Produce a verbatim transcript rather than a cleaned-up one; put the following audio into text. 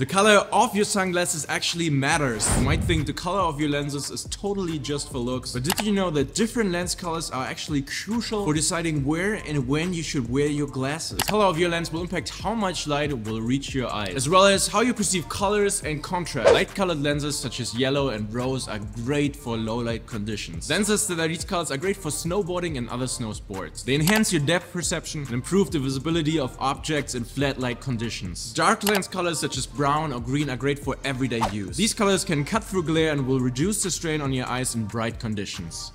The color of your sunglasses actually matters. You might think the color of your lenses is totally just for looks, but did you know that different lens colors are actually crucial for deciding where and when you should wear your glasses? The color of your lens will impact how much light will reach your eyes, as well as how you perceive colors and contrast. Light colored lenses such as yellow and rose are great for low light conditions. Lenses that are these colors are great for snowboarding and other snow sports. They enhance your depth perception and improve the visibility of objects in flat light conditions. Dark lens colors such as brown Brown or green are great for everyday use. These colors can cut through glare and will reduce the strain on your eyes in bright conditions.